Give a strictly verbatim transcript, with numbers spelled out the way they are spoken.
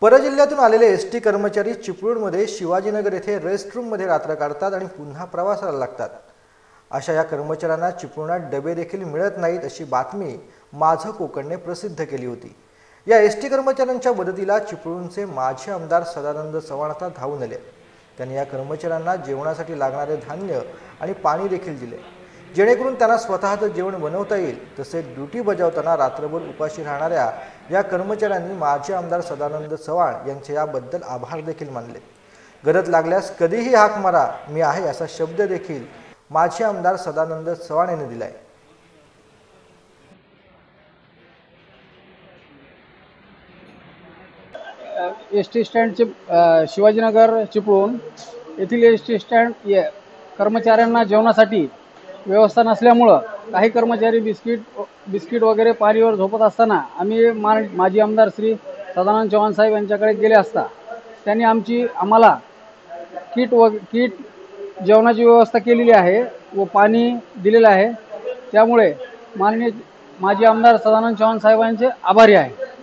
परजिल्ह्यातून आलेले एसटी कर्मचारी चिपळूणमध्ये शिवाजीनगर येथे रेस्टरूममध्ये रात्र काढतात आणि पुन्हा प्रवासाला लागतात। अशा या कर्मचाऱ्यांना चिपळूणात डबे देखील मिळत नाहीत अशी बातमी माझं कोकणने प्रसिद्ध केली होती। या एसटी कर्मचाऱ्यांच्या मदतीला चिपळूणचे माजी आमदार सदानंद चव्हाण आता धावून आले। त्यांनी या कर्मचाऱ्यांना जेवणासाठी लागणारे धान्य आणि पाणी देखील दिले, जेणेकरून त्यांना स्वतःचं जेवण बनवता येईल। तसेच ड्यूटी बजावताना रात्रभर उपाशी राहणाऱ्या या कर्मचाऱ्यांनी माजी आमदार सदानंद चव्हाण यांचे याबद्दल आभार देखील मानले। गरज लागल्यास कधीही हाक मारा, मी आहे असा शब्द देखील माजी आमदार सदानंद चव्हाण यांनी दिलाय। एसटी स्टँड शिवाजीनगर चिपळूण येथील एसटी स्टँड कर्मचाऱ्यांना जेवणासाठी व्यवस्था नसल्यामुळं काही कर्मचारी बिस्किट बिस्किट वगैरे पाणीवर झोपत असताना आम्ही मान माजी आमदार श्री सदानंद चव्हाण साहेब यांच्याकडे गेले असता त्यांनी आमची आम्हाला किट व किट जेवणाची व्यवस्था केलेली आहे व पाणी दिलेलं आहे। त्यामुळे माननीय माजी आमदार सदानंद चव्हाण साहेबांचे आभारी आहे।